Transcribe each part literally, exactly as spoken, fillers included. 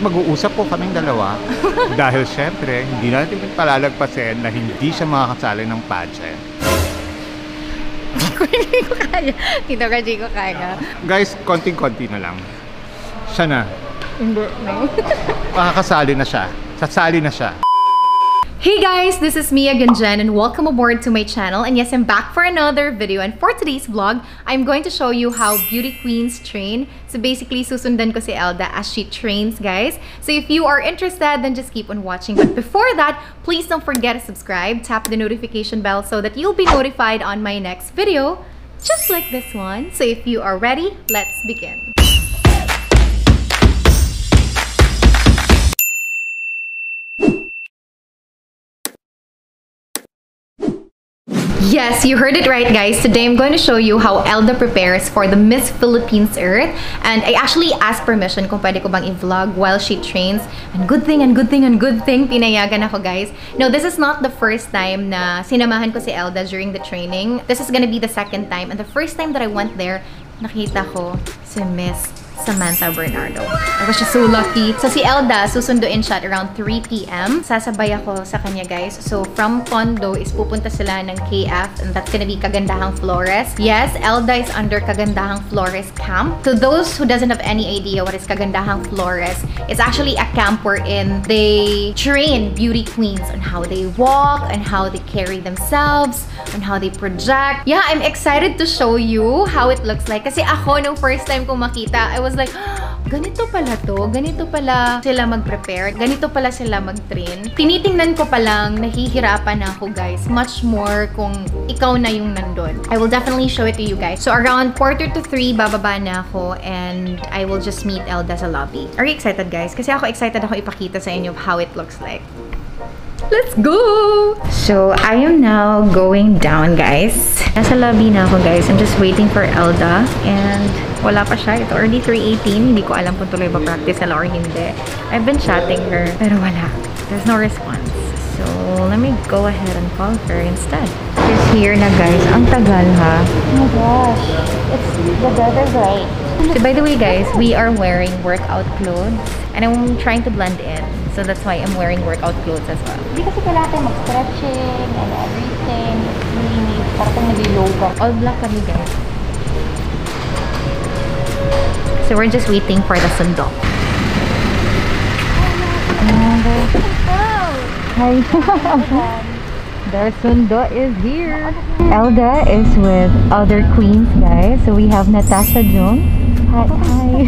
Mag-uusap po kaming dalawa dahil syempre hindi natin palalagpasin na hindi siya makakasali ng pageant. Hindi ko kaya. Tito Raj, hindi ko kaya. Guys, konting-konti na lang. Siya na. Hindi, no. Makakasali na siya. Sasali na siya. Hey guys, this is me again, Jen, and welcome aboard to my channel. And yes, I'm back for another video. And for today's vlog, I'm going to show you how beauty queens train. So basically, susundan ko si Elda as she trains, guys. So if you are interested, then just keep on watching. But before that, please don't forget to subscribe, tap the notification bell so that you'll be notified on my next video, just like this one. So if you are ready, let's begin. Yes, you heard it right, guys. Today I'm going to show you how Elda prepares for the Miss Philippines Earth. And I actually asked permission kung pwede ko bang i-vlog while she trains. And good thing, and good thing, and good thing, pinayagan ako, guys. Now, this is not the first time na sinamahan ko si Elda during the training. This is gonna be the second time. And the first time that I went there, nakita ko si Miss Samantha Bernardo. I was just so lucky. So si Elda, susunduin siya at around three p m Sasabay ako sa kanya, guys. So from condo is pupunta sila ng K F, and that's gonna be Kagandahang Flores. Yes, Elda is under Kagandahang Flores camp. To those who doesn't have any idea what is Kagandahang Flores, it's actually a camp wherein they train beauty queens on how they walk, and how they carry themselves, on how they project. Yeah, I'm excited to show you how it looks like. Kasi ako, nung first time kong makita, I was I was like, oh, ganito pala to, ganito pala sila mag-prepare, ganito pala sila mag-train. Tinitingnan ko palang, nahihirapan ako, guys. Much more kung ikaw na yung nandun. I will definitely show it to you guys. So around quarter to three, bababa na ako, and I will just meet Elda sa lobby. Are you excited, guys? Kasi ako excited ako ipakita sa inyo how it looks like. Let's go! So I am now going down, guys. Nasa lobby na ako, guys. I'm just waiting for Elda, and wala pa siya. Ito already three eighteen. Hindi ko alam kung tuloy ba practice na or hindi. I've been chatting her, pero wala. There's no response. So, let me go ahead and call her instead. She's here na, guys. Ang tagal, ha? Oh my gosh. It's the weather's right. So, by the way, guys, we are wearing workout clothes. And I'm trying to blend in. So, that's why I'm wearing workout clothes as well. Hindi kasi kailangan tayo mag-stretching and everything. Really need. Parang nag-yoga. All black kami, guys. So we're just waiting for the sundok. Hi. Their sundok is here. Elda is with other queens, guys. So we have Natasha Jung. Hi.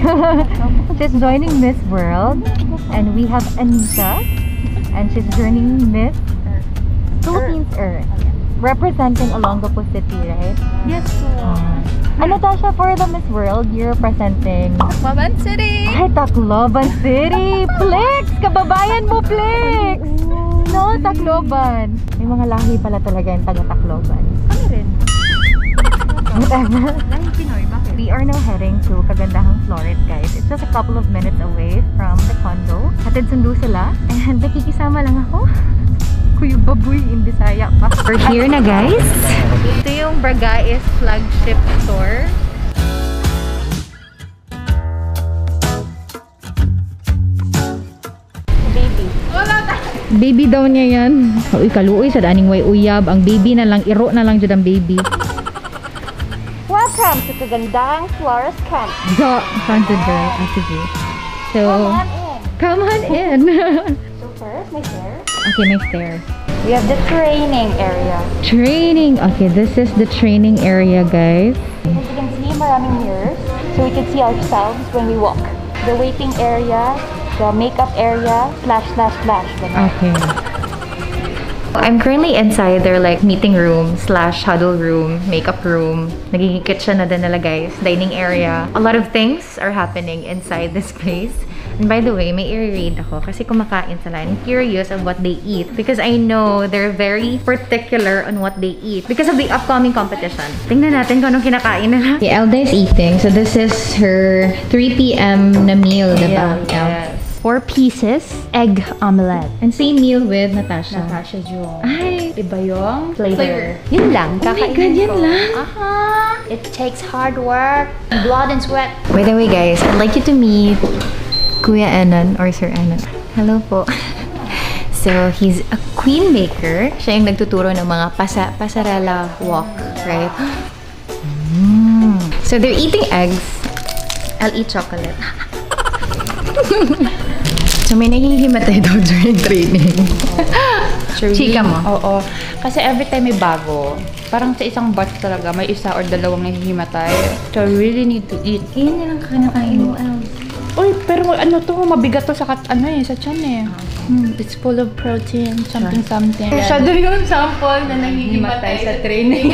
Hi. She's joining Miss World. And we have Anisha. And she's joining Miss Philippines Earth. Representing Olongapo City, right? Yes, sir. And Natasha, for the Miss World, you're presenting Tacloban City! Ay, Tacloban City! Plex! Kababayan mo, Plex! No, Tacloban! May mga lahi pala talaga yung taga-Tacloban. Kami rin. Whatever. Lahing Pinoy, bakit? We are now heading to Kagandahang Flores, guys. It's just a couple of minutes away from the condo. Hatid sundo sila. And nakikisama lang ako. Kuya baboy in Bisaya pa. We're here na, guys. Ito yung Bragaes flagship store. Baby. Baby daw niya yan. Uy, kaluoy sa daning way uyab. Ang baby na lang, iro na lang dyan ang baby. Welcome to Kagandahang Flores Camp. Go! Found the door. Ah, sige. So, come on in. Come on in. So first, my hair. Okay, my stairs. We have the training area. Training! Okay, this is the training area, guys. As you can see, maraming mirrors. So we can see ourselves when we walk. The waiting area, the makeup area, slash, slash, slash. Okay. I'm currently inside their like meeting room, slash huddle room, makeup room. Nagiging kitchen na din nila, guys. Dining area. A lot of things are happening inside this place. And by the way, may i-read ako kasi kumakain sila. I'm curious of what they eat because I know they're very particular on what they eat because of the upcoming competition. Tingnan natin kung anong kinakain nila. Yeah, Elda is eating. So this is her three p m na meal, diba? Yeah, yes. Four pieces egg omelette. And same meal with Natasha. Natasha Jung. Ay! Diba yung flavor? flavor. Yun lang. Oh my God, yun lang. Aha! Uh-huh. It takes hard work, blood and sweat. By the way, guys, I'd like you to meet Kuya Anan or Sir Anan. Hello po. So, he's a queen maker. Siya yung nagtuturo ng mga pasa pasarela walk, right? Mm. So, they're eating eggs. I'll eat chocolate. So, may nahihimatay daw during training. Oh. Chika mo? Oo. Kasi every time may bago. Parang sa isang batch talaga, may isa or dalawang nahihimatay. So, I really need to eat. Kainin na lang kanakain mo. Uy, pero ano to, mabigat to sa kat ano eh, sa tiyan eh. Mm, it's full of protein, something something. Siya doon yung sample na nangigimatay sa training.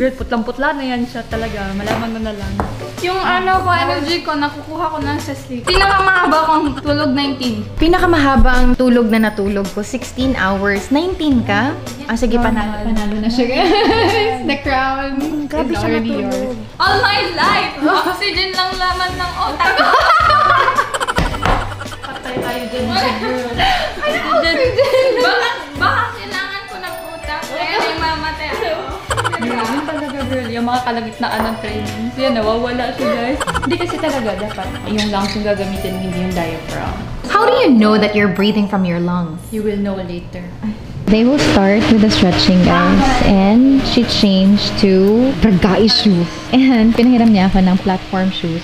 Great, putlang-putla na yan siya talaga. Malaman mo na lang. Yung ano ko, energy ko, nakukuha ko na sa sleep. Pinakamahaba kong tulog, nineteen. Pinakamahabang tulog na natulog ko, sixteen hours. nineteen ka? Ah, sige, panalo. Panalo na siya, guys. The crown. Grabe siya natulog. All my life! Oxygen lang laman ng otak. Patay tayo dyan sa girl. Ano oxygen? Baka kailangan ko ng otak. Kaya may mamatay ako. Yung talaga, girl. Yung mga kalagitnaan ng trainings. Yan, nawawala siya, guys. Hindi kasi talaga dapat yung lungs yung gagamitin, hindi yung diaphragm. How do you know that you're breathing from your lungs? You will know later. They will start with the stretching, guys, and she changed to Bargae shoes. And pinahiram niya ako ng platform shoes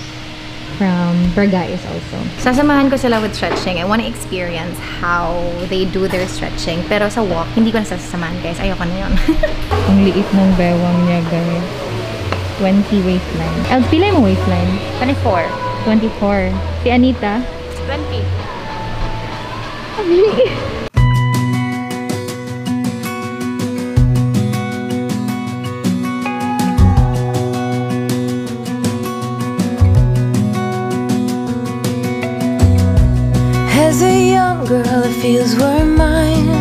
from Bargae also. Sasamahan ko sila with stretching. I want to experience how they do their stretching. Pero sa walk, hindi ko na sasamahan, guys. Ayoko na yun. Ang liit ng bewang niya, guys. twenty waistline. I'll pila yung waistline. twenty-four. twenty-four. Si Anita? twenty. Ang liit. As a young girl, the fields were mine.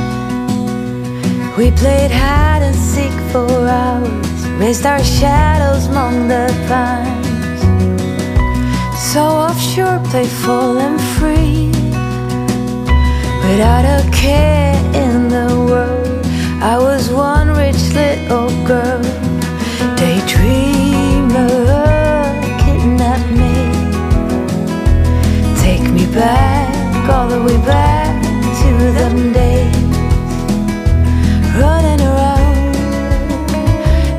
We played hide and seek for hours, raised our shadows among the pines. So offshore, playful and free, without a care in the world. I was one rich little girl, daydreamer, kidnap me, take me back, all the way back to them days, running around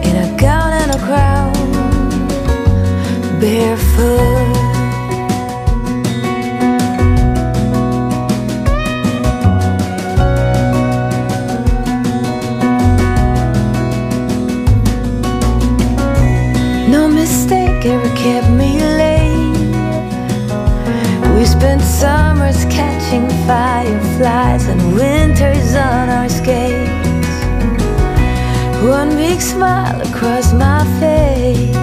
in a gown and a crown, barefoot. No mistake ever kept me late. We spent some catching fireflies and winters on our skates. One big smile across my face.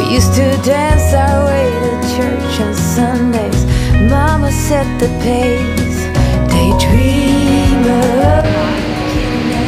We used to dance our way to church on Sundays. Mama set the pace. Daydreamer, take me back, take me back.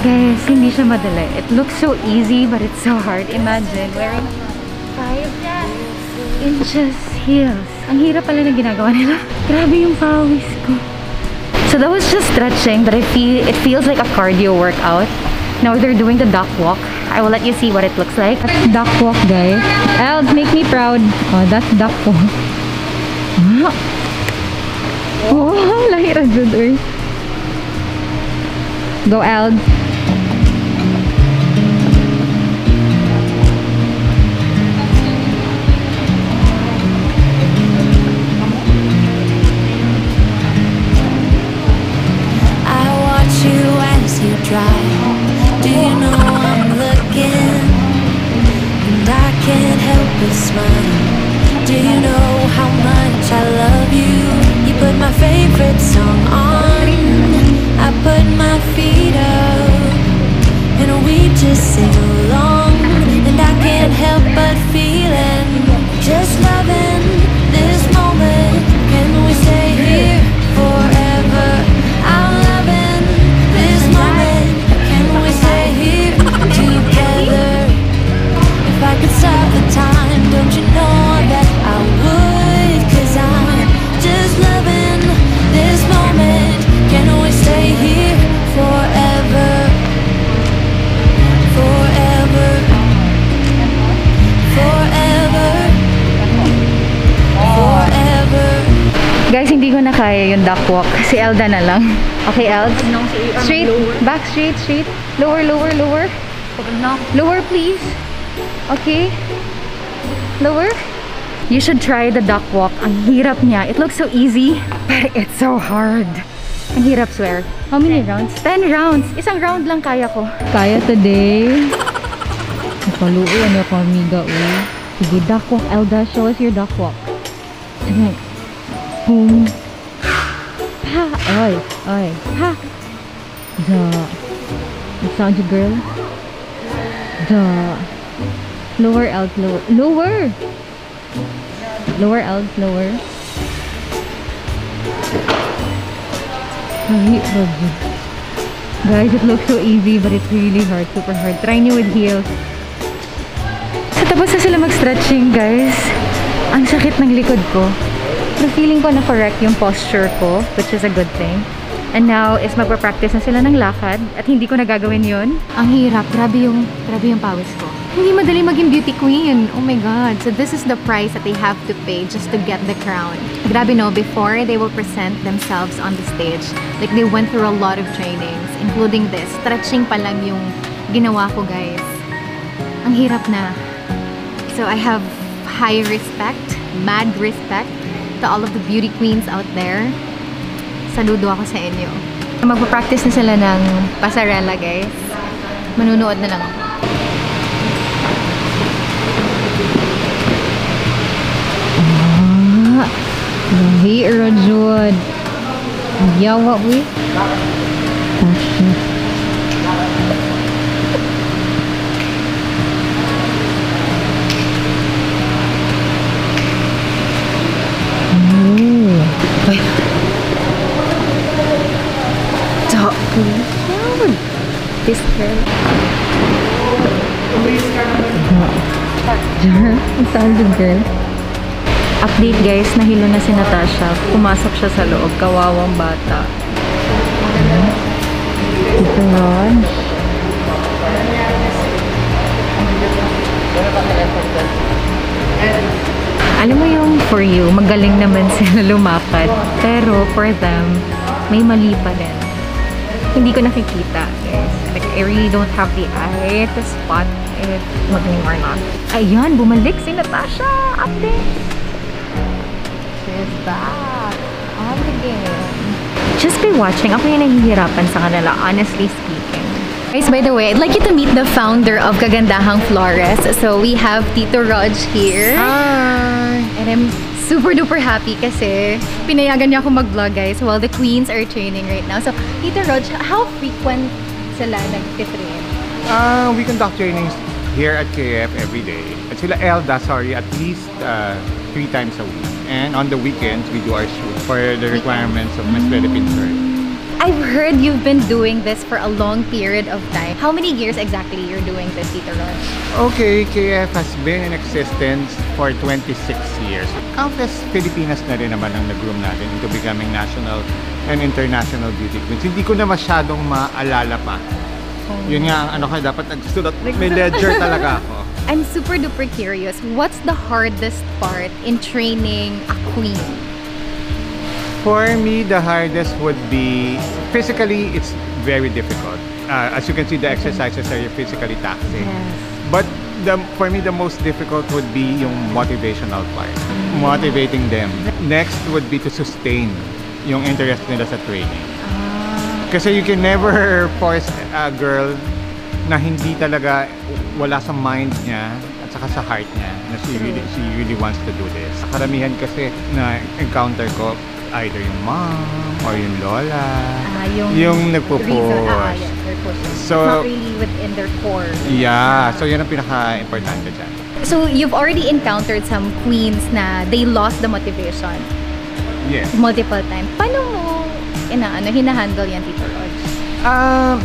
Guys, hindi siya madali. It looks so easy, but it's so hard. Imagine wearing five inches heels. Ang hirap pala na ginagawa nila. Grabe yung pawis ko. So that was just stretching, but I feel it feels like a cardio workout. Now they're doing the duck walk. I will let you see what it looks like. That's duck walk, guys. Eld, make me proud. Oh, that's duck walk. Oh, lahira good. Go, Eld. Duckwalk. Si Elda na lang. Okay, Eld. Straight. Back straight, straight. Lower, lower, lower. Lower, please. Okay. Lower. You should try the duck walk. Ang hirap niya. It looks so easy, but it's so hard. Ang hirap, swear. How many rounds? ten rounds. Isang round lang kaya ko. Kaya today. Napaluo. Ano ako, amiga. Sige, duck walk. Elda, show us your duck walk. Sige. Boom. Ha! Oy! Oy! Ha! Da! It sounds good, girl. Da! Lower, out, lower. Lower! Lower, out, lower. Guys, it looks so easy, but it's really hard. Super hard. Try nyo with heels. So, tapos na sila mag-stretching, guys. Ang sakit ng likod ko. Pero feeling ko na correct yung posture ko, which is a good thing. And now is magpa-practice na sila ng lakad at hindi ko nagagawin yun. Ang hirap, grabe yung, grabe yung pawis ko. Hindi madali maging beauty queen. Oh my God. So this is the price that they have to pay just to get the crown. Grabe no, before they will present themselves on the stage, like they went through a lot of trainings, including this. Stretching pa lang yung ginawa ko, guys. Ang hirap na. So I have high respect, mad respect, to all of the beauty queens out there. Saludo ako sa inyo. Magpa-practice na sila ng pasarela, guys. Manunood na lang ako. Ah! Lahi, Rajud! Yawa, we! This girl. Ang solid girl. Update guys, nahilo na si Natasha. Pumasok siya sa loob. Kawawang bata. Tito Raj. Alam mo yung for you, magaling naman sila lumakad. Pero for them, may mali pa din. Hindi ko nakikita, guys. Like, I really don't have the eye to spot if magaling or not. Ayan, bumalik si Natasha! Update! She's back! On the game! Just be watching. Ako yung nahihirapan sa kanila, honestly speaking. Guys, by the way, I'd like you to meet the founder of Kagandahang Flores. So, we have Tito Raj here. Hi! And I'm super duper happy kasi pinayagan niya akong mag-vlog, guys, while the queens are training right now. So, Tito Raj, how frequent sila nag-train? Uh, we conduct trainings here at K F every day. At sila Elda, sorry, at least uh, three times a week. And on the weekends, we do our shoot for the requirements of Miss Philippines Earth. I've heard you've been doing this for a long period of time. How many years exactly you're doing this, Tito Raj? Okay, K F has been in existence for twenty-six years. Countless Pilipinas na rin naman ang nag-groom natin into becoming national and international beauty queens. Hindi ko na masyadong maalala pa. Oh. Yun nga, ano kayo, dapat nagsulat. May ledger talaga ako. I'm super duper curious. What's the hardest part in training a queen? For me, the hardest would be, physically, it's very difficult. Uh, as you can see, the exercises are physically taxing. Yes. But the, for me, the most difficult would be yung motivational part. Motivating them. Next would be to sustain yung interest nila sa training. Kasi you can never force a girl na hindi talaga wala sa mind niya at saka sa heart niya na she really, she really wants to do this. Karamihan kasi na encounter ko, either yung mom or yung lola, uh, yung, yung nagpo-push. Ah, yes, so, it's not really within their core. Yeah, so yun ang pinaka-importante dyan. So you've already encountered some queens na they lost the motivation. Yes. Multiple times. Paano mo ina, ano, hinahandle yan, Tito Raj? Um,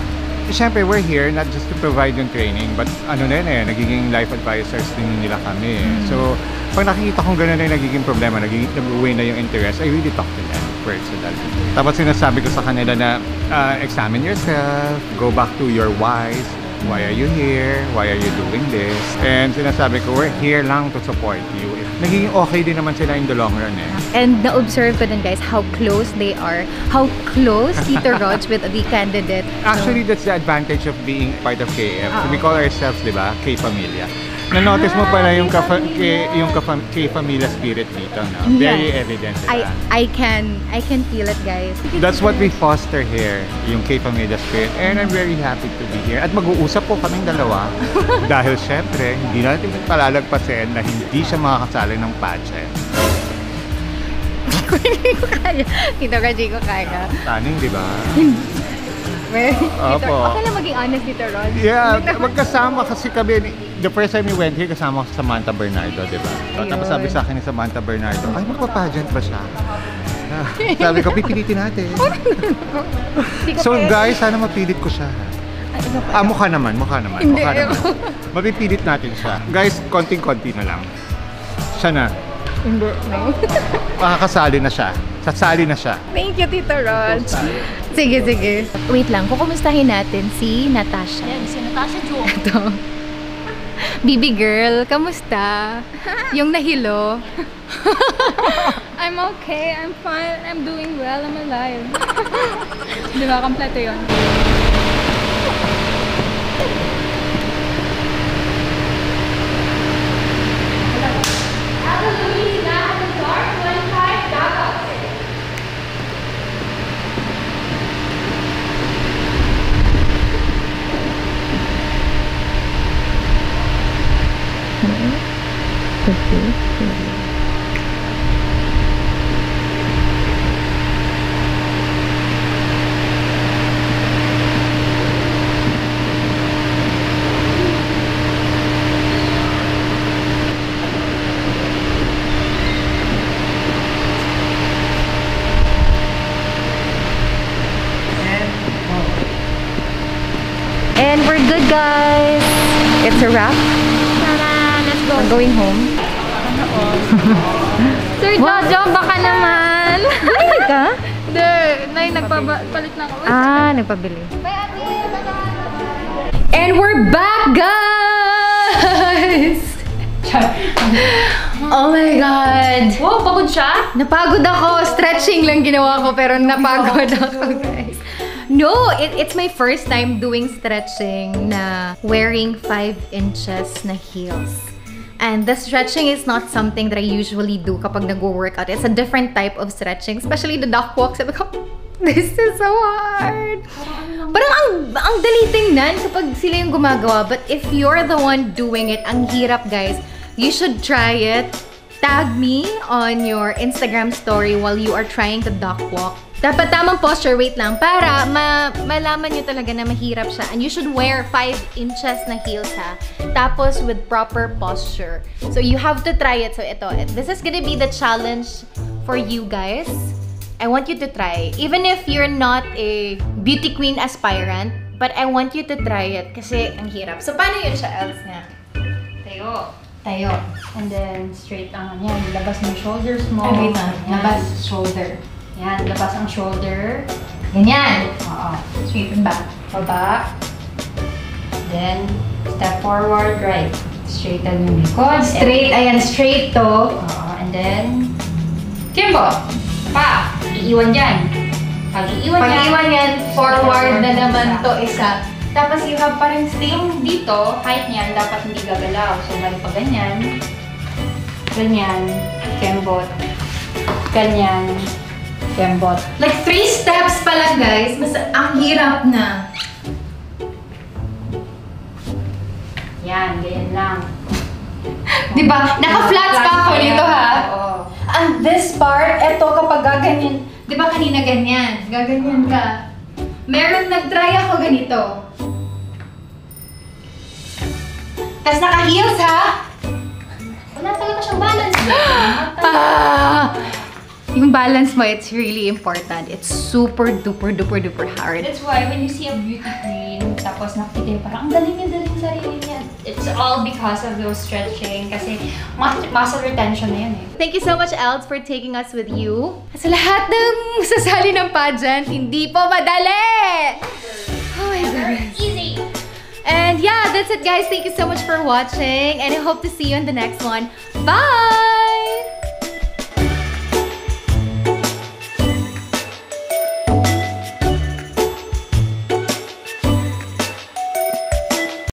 Siyempre, we're here not just to provide yung training, but ano na yun eh, nagiging life advisors din nila kami. Mm-hmm. So, pag nakikita kong gano'n na yung nagiging problema, nagiging, nag-uwi na yung interest, I really talk to them personally. Tapos sinasabi ko sa kanila na, uh, examine yourself, go back to your whys, why are you here, why are you doing this? And sinasabi ko, we're here lang to support you. Nagiging okay din naman sila in the long run eh. And na-observe ko din guys how close they are, how close Tito Raj with the candidate. Actually, no? That's the advantage of being part of K F. Uh-oh. We call ourselves, di ba, K-Pamilya. Na-notice ah, mo pala yung K-Pamilya spirit dito, no? Yes. Very evident. I, I, can, I can feel it, guys. That's what we foster here, yung K-Pamilya spirit. And I'm very happy to be here. At mag-uusap po kaming dalawa dahil syempre, hindi natin palalagpasin na hindi siya makakasali ng pageant. Hindi ko kaya. Tito Raj, hindi ko kaya. Taning, di ba? Opo. Okay lang maging honest, Tito Raj. Yeah, magkasama kasi kami. The first time we went here, kasama ko si Samantha Bernardo, di ba? Tapos sabi sa akin ni Samantha Bernardo, ay, magpa-pageant ba siya? Sabi ko, pipilitin natin. So guys, sana mapilit ko siya. Ah, mukha naman, mukha naman, mukha naman. Mapipilit natin siya. Guys, konting-konti na lang. Siya na. Hindi, no. Makakasali na siya. Sasali na siya. Thank you, Tito Raj. Sige, sige. Wait lang, kukumustahin natin si Natasha. Yan, si Natasha Jung. Ito. Baby girl, kamusta? Yung nahilo. I'm okay, I'm fine, I'm doing well, I'm alive. Di ba, kompleto yun? And we're good, guys. It's a wrap. Ta-da, let's go. We're going home. Sir, Jojo, baka naman. Bumili ka? Hindi. Nay, nagpapalit na ako. Ah, nagpabili. Bye, ate. Bye-bye. And we're back, guys! Oh my God! Wow, pagod siya? Napagod ako. Stretching lang ginawa ko, pero napagod ako, guys. No, it, it's my first time doing stretching na wearing five inches na heels. And the stretching is not something that I usually do kapag nag-workout. It's a different type of stretching, especially the duck walks. I'm like, this is so hard. Parang ang, ang dali tingnan kapag sila yung gumagawa. But if you're the one doing it, ang hirap, guys. You should try it. Tag me on your Instagram story while you are trying the duck walk. Dapat tamang posture, wait lang, para ma malaman nyo talaga na mahirap siya. And you should wear five inches na heels, ha? Tapos with proper posture. So you have to try it. So ito, this is gonna be the challenge for you guys. I want you to try. Even if you're not a beauty queen aspirant, but I want you to try it kasi ang hirap. So paano yun siya, Els, nga? Tayo. Tayo. And then straight ang, yan, labas ng shoulders mo. Wait lang, labas shoulder. Yan, labas ang shoulder. Ganyan. Oo. Sweep it back. Baba. Then, step forward, right. Straighten yung likod. Straight. Ayan, straight to. Oo. And then, timbo. Pa. Iiwan dyan. Pag-iwan yan. Pag-iwan yan, forward na naman to isa. Tapos you have pa rin same dito, height niyan, dapat hindi gagalaw. So, mali pa ganyan. Ganyan. Kembot. Ganyan. Kembot. Like, three steps pa lang, guys. Mas ang hirap na. Yan, ganyan lang. Diba? Naka-flats pa ako nito, ha? Oo. And this part, eto kapag gaganyan, diba kanina ganyan? Gaganyan ka. Meron nag-try ako ganito. Tapos naka-heels, ha? Wala talaga siyang balance. Ah, yung balance mo, it's really important. It's super duper duper duper hard. That's why when you see a beauty queen, tapos nakikita parang ang galing niya, daling sarili niya. It's all because of those stretching kasi muscle retention na yun eh. Thank you so much, Elds, for taking us with you. Sa lahat ng sasali ng pageant, hindi po madali! Oh my goodness. Easy! And yeah, that's it, guys. Thank you so much for watching and I hope to see you in the next one. Bye!